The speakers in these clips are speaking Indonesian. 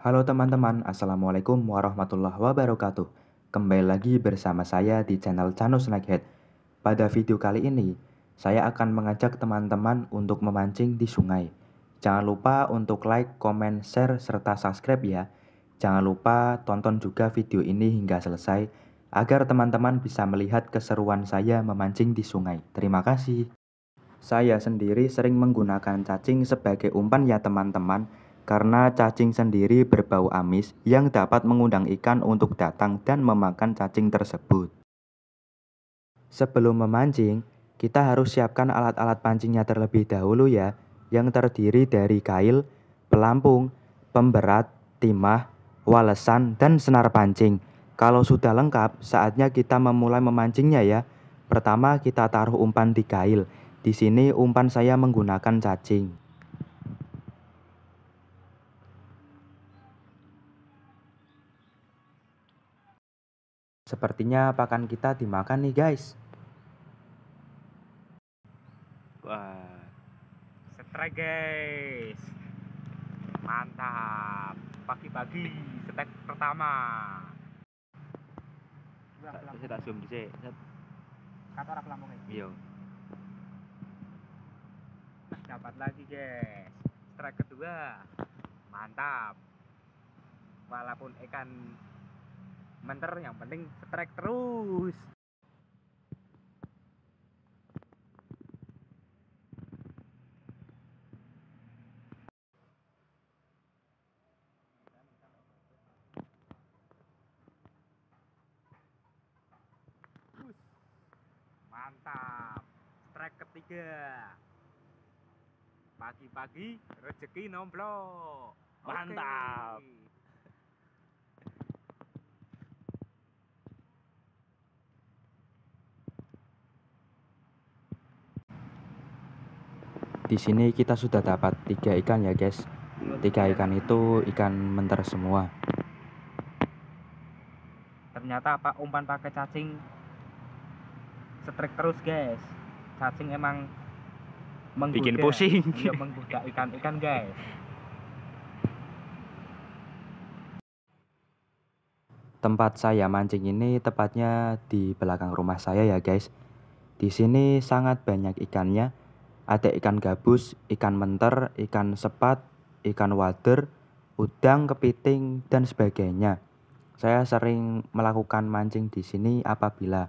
Halo teman-teman, Assalamualaikum warahmatullahi wabarakatuh. Kembali lagi bersama saya di channel Canoz Snakehead. Pada video kali ini, saya akan mengajak teman-teman untuk memancing di sungai. Jangan lupa untuk like, comment, share, serta subscribe ya. Jangan lupa tonton juga video ini hingga selesai, agar teman-teman bisa melihat keseruan saya memancing di sungai. Terima kasih. Saya sendiri sering menggunakan cacing sebagai umpan ya teman-teman, karena cacing sendiri berbau amis yang dapat mengundang ikan untuk datang dan memakan cacing tersebut. Sebelum memancing, kita harus siapkan alat-alat pancingnya terlebih dahulu ya, yang terdiri dari kail, pelampung, pemberat, timah, walesan, dan senar pancing. Kalau sudah lengkap, saatnya kita memulai memancingnya ya. Pertama, kita taruh umpan di kail. Di sini umpan saya menggunakan cacing. Sepertinya pakan kita dimakan nih guys. Wah, strike guys. Mantap. Pagi-pagi strike pertama. Saya tak zoom dhisik. Kata ora pelampung iki. Iya. Dapat lagi guys. Strike kedua. Mantap. Walaupun ikan menter, yang penting strike terus. Mantap. Strike ketiga. Pagi-pagi rezeki nomblok. Mantap. Okay. Di sini kita sudah dapat 3 ikan ya guys. 3 ikan itu ikan menter semua. Ternyata Pak umpan pakai cacing strike terus guys. Cacing emang menggoda, bikin pusing. Dia menggoda ikan-ikan guys. Tempat saya mancing ini tepatnya di belakang rumah saya ya guys. Di sini sangat banyak ikannya. Ada ikan gabus, ikan menter, ikan sepat, ikan wader, udang, kepiting, dan sebagainya. Saya sering melakukan mancing di sini apabila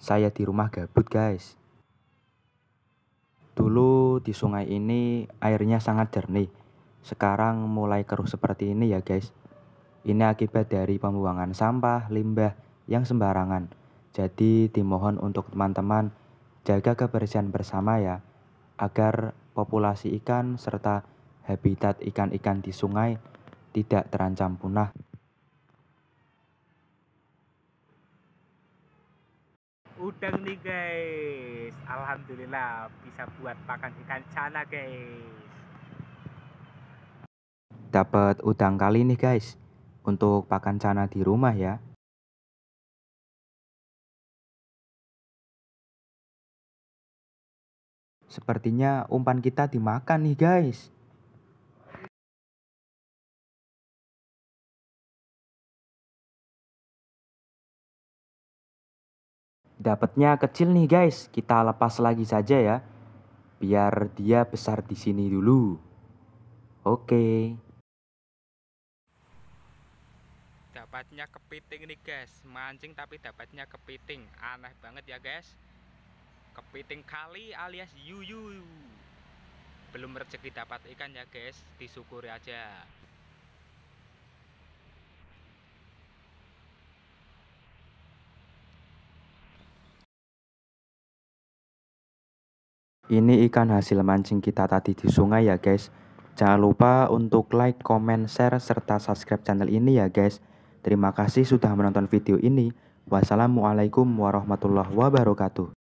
saya di rumah gabut guys. Dulu di sungai ini airnya sangat jernih. Sekarang mulai keruh seperti ini ya guys. Ini akibat dari pembuangan sampah, limbah yang sembarangan. Jadi dimohon untuk teman-teman jaga kebersihan bersama ya, agar populasi ikan serta habitat ikan-ikan di sungai tidak terancam punah. Udang nih guys, alhamdulillah bisa buat pakan ikan channa guys. Dapat udang kali nih guys, untuk pakan channa di rumah ya. Sepertinya umpan kita dimakan nih guys. Dapatnya kecil nih guys. Kita lepas lagi saja ya, biar dia besar di sini dulu. Oke. Dapatnya kepiting nih guys. Mancing tapi dapatnya kepiting. Aneh banget ya guys. Kepiting kali alias yuyu. Belum rezeki dapat ikan ya guys, disyukuri aja. Ini ikan hasil mancing kita tadi di sungai ya guys. Jangan lupa untuk like, comment, share, serta subscribe channel ini ya guys. Terima kasih sudah menonton video ini. Wassalamualaikum warahmatullahi wabarakatuh.